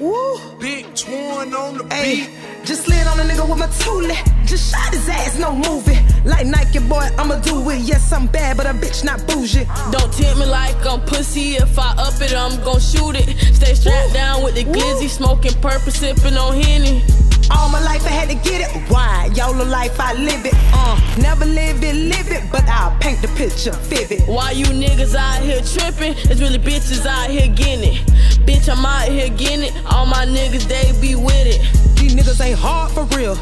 Woo. Big twin on the beat. Just slid on a nigga with my toolie. Just shot his ass, no movie. Like Nike, boy, I'ma do it. Yes, I'm bad, but a bitch not bougie. Don't tempt me like I'm pussy. If I up it, I'm gon' shoot it. Stay strapped down with the glizzy. Smoking purple, sipping on Henny. All my life I had to get it. Why? Y'all a life I live it. Never live it, but I'll paint the picture vivid. Why you niggas out here tripping? It's really bitches out here getting it. Bitch, I'm out here getting it. All my niggas, they be with it. These niggas ain't hard for real.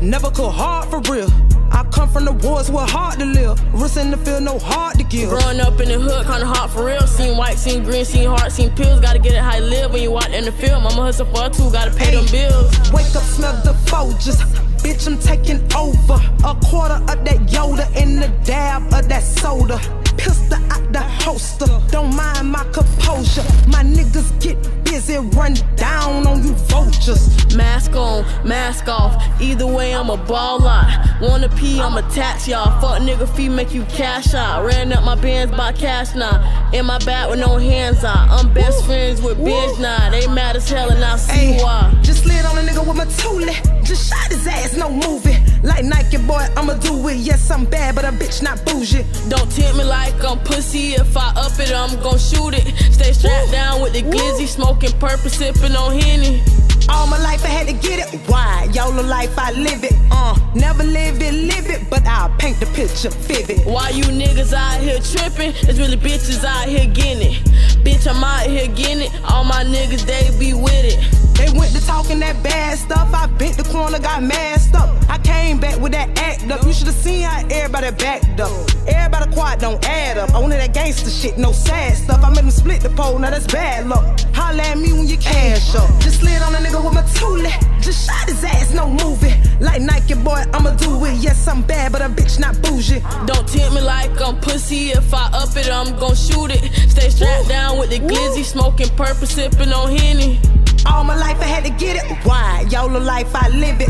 Never could hard for real. I come from the wars where hard to live. Wrist in the field, no hard to give. Growing up in the hood, kinda hard for real. Seen white, seen green, seen hard, seen pills. Gotta get it how you live when you out in the field. Mama hustle for her too, gotta pay them bills. Wake up, smell the Folgers. Bitch, I'm taking over. A quarter of that Yoda and a dab of that soda. Pistol out the holster. Don't mind my composure. My niggas get busy, run down on you vultures. Mask on, mask off. Either way, I'm a ball out. Wanna pee, I'ma tax y'all. Fuck nigga fee, make you cash out. Ran up my bands by cash now. In my back with no hands out. I'm best friends with bitch now. They mad as hell and I see why. Just slid on a nigga with my toolie. Just shot his ass, no movie. Like Nike, boy, I'ma do it. Yes, I'm bad, but a bitch not bougie. Don't tempt me like I'm pussy. If I up it, I'm gon' shoot it. Stay strapped down with the glizzy. Smoking purple, sipping on Henny. All my life I had to get it. Why? Y'all a life I live it. Never live it, but I'll paint the picture vivid. Why you niggas out here tripping? It's really bitches out here getting it. Bitch, I'm out here getting it. All my niggas, they be with it. They went to talking that bad stuff. I bent the corner, got masked up. I came back with that act up. You should have seen how everybody backed up. Everybody quiet don't add up. Only that gangster shit, no sad stuff. I made them split the pole, now that's bad luck. Holla at me when you cash up. Just slid on a nigga with my toolie. Just shot his ass, no movie. Like Nike, boy, I'ma do it. Yes, I'm bad, but a bitch not bougie. Don't tempt me like I'm pussy. If I up it, I'm gon' shoot it. Stay strapped down with the glizzy. Smoking purple, sipping on Henny. All my life I had to get it. Why? Y'all a life I live it.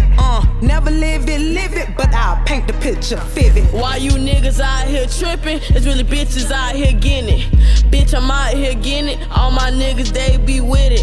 Never live it, but I'll paint the picture vivid. Why you niggas out here tripping? It's really bitches out here getting it. Bitch, I'm out here getting it. All my niggas, they be with it.